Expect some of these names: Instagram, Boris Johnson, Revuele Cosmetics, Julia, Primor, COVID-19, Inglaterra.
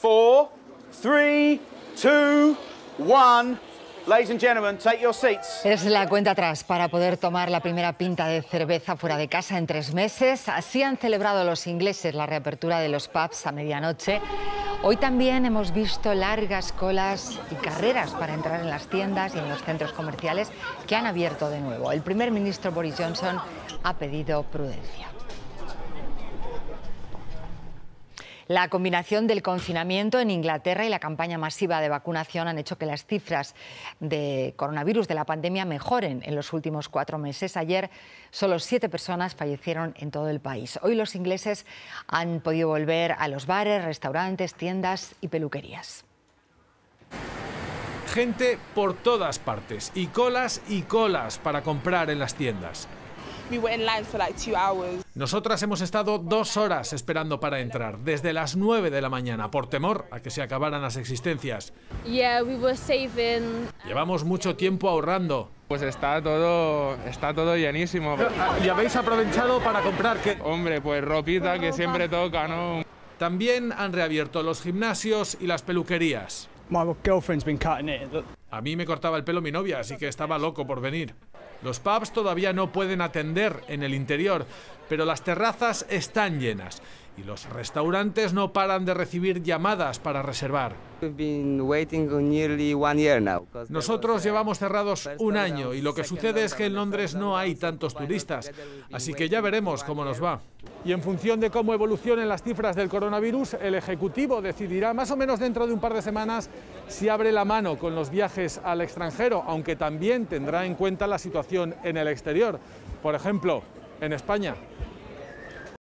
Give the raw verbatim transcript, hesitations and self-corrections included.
four, three, two, one. Ladies and gentlemen, take your seats. Es la cuenta atrás para poder tomar la primera pinta de cerveza fuera de casa en tres meses. Así han celebrado los ingleses la reapertura de los pubs a medianoche. Hoy también hemos visto largas colas y carreras para entrar en las tiendas y en los centros comerciales que han abierto de nuevo. El primer ministro Boris Johnson ha pedido prudencia. La combinación del confinamiento en Inglaterra y la campaña masiva de vacunación han hecho que las cifras de coronavirus de la pandemia mejoren en los últimos cuatro meses. Ayer solo siete personas fallecieron en todo el país. Hoy los ingleses han podido volver a los bares, restaurantes, tiendas y peluquerías. Gente por todas partes y colas y colas para comprar en las tiendas. Nosotras hemos estado dos horas esperando para entrar, desde las nueve de la mañana, por temor a que se acabaran las existencias. Yeah, we were saving. Llevamos mucho tiempo ahorrando. Pues está todo, está todo llenísimo. ¿Y habéis aprovechado para comprar qué? Hombre, pues ropita, que siempre toca, ¿no? También han reabierto los gimnasios y las peluquerías. My girlfriend's been cutting it. A mí me cortaba el pelo mi novia, así que estaba loco por venir. Los pubs todavía no pueden atender en el interior, pero las terrazas están llenas y los restaurantes no paran de recibir llamadas para reservar. Nosotros llevamos cerrados un año y lo que sucede es que en Londres no hay tantos turistas, así que ya veremos cómo nos va. Y en función de cómo evolucionen las cifras del coronavirus, el Ejecutivo decidirá más o menos dentro de un par de semanas si abre la mano con los viajes al extranjero, aunque también tendrá en cuenta la situación en el exterior, por ejemplo, en España.